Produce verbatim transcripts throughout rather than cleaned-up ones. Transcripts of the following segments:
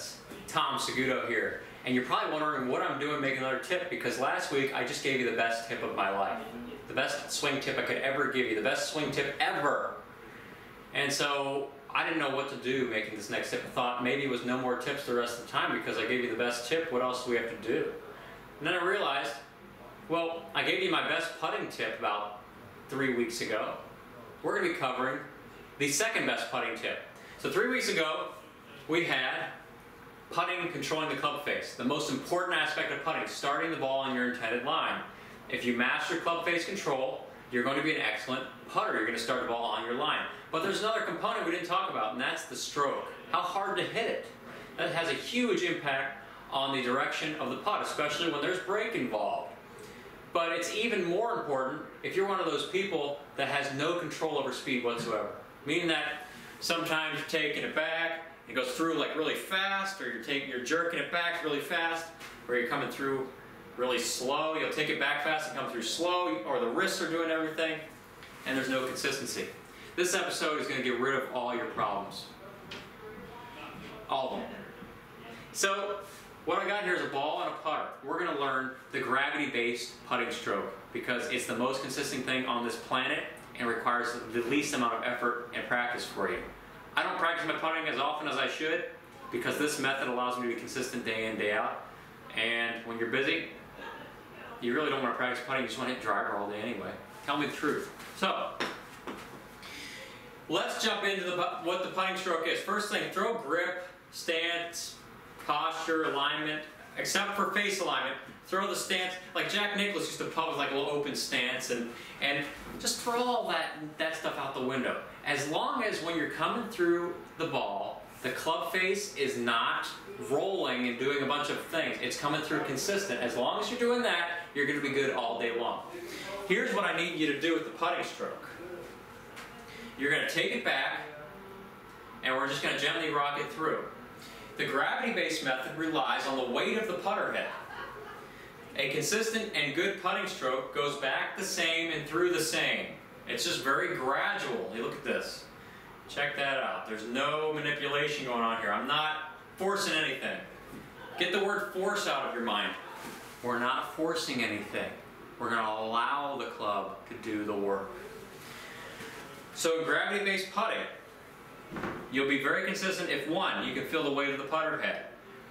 Nuts. Tom Saguto here, and you're probably wondering what I'm doing making another tip, because last week I just gave you the best tip of my life. The best swing tip I could ever give you, the best swing tip ever. And so I didn't know what to do making this next tip. I thought maybe it was no more tips the rest of the time because I gave you the best tip, what else do we have to do? And then I realized, well, I gave you my best putting tip about three weeks ago. We're going to be covering the second best putting tip. So three weeks ago, we had putting, controlling the club face, the most important aspect of putting, starting the ball on your intended line. If you master club face control, you're going to be an excellent putter. You're going to start the ball on your line. But there's another component we didn't talk about, and that's the stroke. How hard to hit it. That has a huge impact on the direction of the putt, especially when there's break involved. But it's even more important if you're one of those people that has no control over speed whatsoever. Meaning that sometimes you're taking it back, it goes through like really fast, or you're taking, you're jerking it back really fast, or you're coming through really slow. You'll take it back fast and come through slow, or the wrists are doing everything, and there's no consistency. This episode is going to get rid of all your problems. All of them. So, what I got here is a ball and a putter. We're going to learn the gravity-based putting stroke, because it's the most consistent thing on this planet and requires the least amount of effort and practice for you. I don't practice my putting as often as I should because this method allows me to be consistent day in, day out. And when you're busy, you really don't want to practice putting, you just want to hit driver all day anyway. Tell me the truth. So, let's jump into the, what the putting stroke is. First thing, throw grip, stance, posture, alignment, except for face alignment. Throw the stance, like Jack Nicklaus used to putt with like a little open stance, and, and just throw all that, that stuff out the window. As long as when you're coming through the ball, the club face is not rolling and doing a bunch of things. It's coming through consistent. As long as you're doing that, you're going to be good all day long. Here's what I need you to do with the putting stroke. You're going to take it back, and we're just going to gently rock it through. The gravity-based method relies on the weight of the putter head. A consistent and good putting stroke goes back the same and through the same. It's just very gradual. You look at this. Check that out. There's no manipulation going on here. I'm not forcing anything. Get the word force out of your mind. We're not forcing anything. We're going to allow the club to do the work. So gravity-based putting, you'll be very consistent if one, you can feel the weight of the putter head.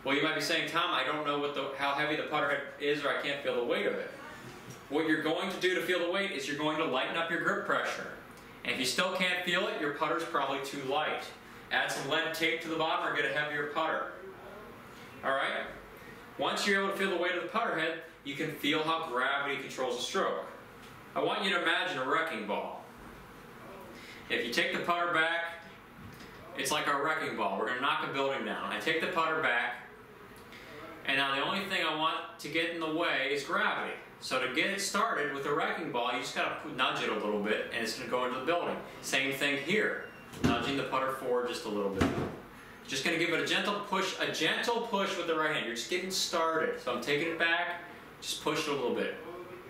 Well, you might be saying, Tom, I don't know what the, how heavy the putter head is, or I can't feel the weight of it. What you're going to do to feel the weight is you're going to lighten up your grip pressure. And if you still can't feel it, your putter's probably too light. Add some lead tape to the bottom or get a heavier putter. Alright? Once you're able to feel the weight of the putter head, you can feel how gravity controls the stroke. I want you to imagine a wrecking ball. If you take the putter back, it's like our wrecking ball. We're going to knock a building down. I take the putter back. And now the only thing I want to get in the way is gravity. So to get it started with a wrecking ball, you just got to nudge it a little bit and it's going to go into the building. Same thing here, nudging the putter forward just a little bit. Just going to give it a gentle push, a gentle push with the right hand. You're just getting started. So I'm taking it back, just push it a little bit.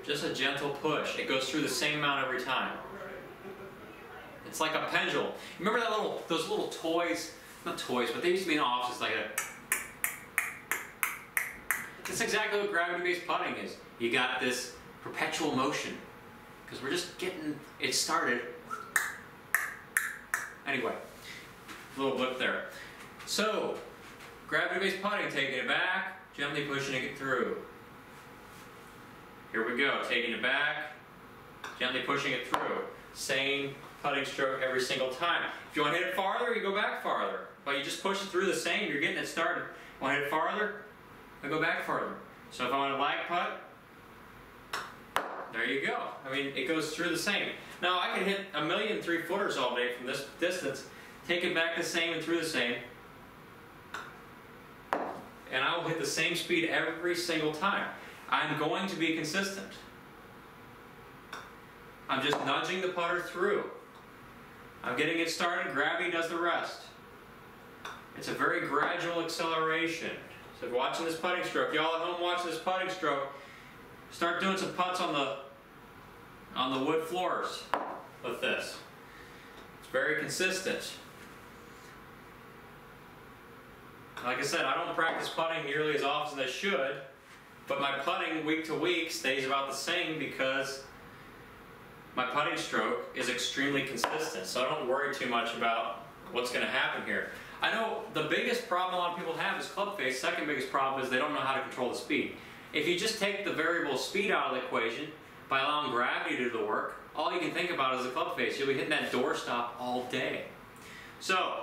Just a gentle push. It goes through the same amount every time. It's like a pendulum. Remember that little, those little toys? Not toys, but they used to be in offices like that. That's exactly what gravity-based putting is. You got this perpetual motion because we're just getting it started. Anyway, little blip there. So, gravity-based putting, taking it back, gently pushing it through. Here we go, taking it back, gently pushing it through. Same putting stroke every single time. If you want to hit it farther, you go back farther. But you just push it through the same, you're getting it started. Want to hit it farther? I go back farther. So if I want to lag putt, there you go. I mean, it goes through the same. Now I can hit a million three footers all day from this distance, take it back the same and through the same, and I will hit the same speed every single time. I'm going to be consistent. I'm just nudging the putter through. I'm getting it started, gravity does the rest. It's a very gradual acceleration. So watching this putting stroke, y'all at home watching this putting stroke, start doing some putts on the on the wood floors with this. It's very consistent. Like I said, I don't practice putting nearly as often as I should, but my putting week to week stays about the same because my putting stroke is extremely consistent, so I don't worry too much about what's going to happen here. I know the biggest problem a lot of people have is club face. Second biggest problem is they don't know how to control the speed. If you just take the variable speed out of the equation by allowing gravity to do the work, all you can think about is the club face. You'll be hitting that doorstop all day. So,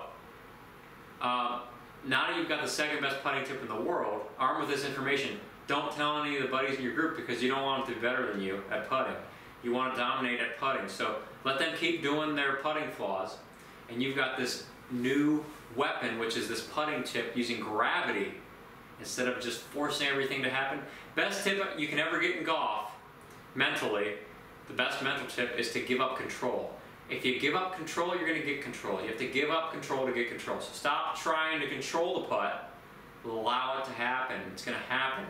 uh, now that you've got the second best putting tip in the world, armed with this information, don't tell any of the buddies in your group because you don't want them to be better than you at putting. You want to dominate at putting, so let them keep doing their putting flaws, and you've got this new weapon, which is this putting tip using gravity instead of just forcing everything to happen. Best tip you can ever get in golf, mentally, the best mental tip is to give up control. If you give up control, you're going to get control. You have to give up control to get control. So stop trying to control the putt. Allow it to happen. It's going to happen.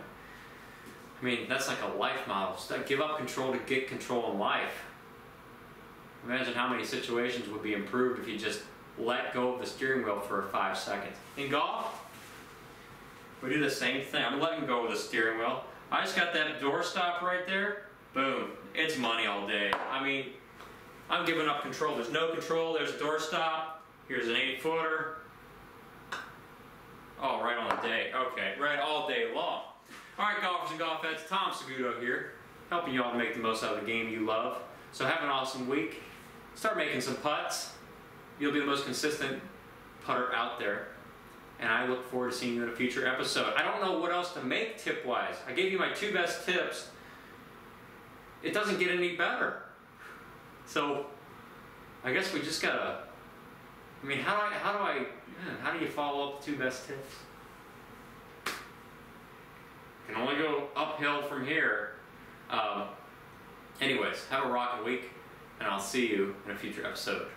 I mean, that's like a life model. So give up control to get control in life. Imagine how many situations would be improved if you just let go of the steering wheel for five seconds. In golf, we do the same thing. I'm letting go of the steering wheel. I just got that doorstop right there. Boom. It's money all day. I mean, I'm giving up control. There's no control. There's a doorstop. Here's an eight-footer. Oh, right on the day. Okay, right all day long. All right, golfers and golf heads, Tom Saguto here, helping you all to make the most out of the game you love. So have an awesome week. Start making some putts. You'll be the most consistent putter out there. And I look forward to seeing you in a future episode. I don't know what else to make tip-wise. I gave you my two best tips. It doesn't get any better. So, I guess we just gotta, I mean, how do I, how do I, man, how do you follow up the two best tips? You can only go uphill from here. Um, anyways, have a rockin' week, and I'll see you in a future episode.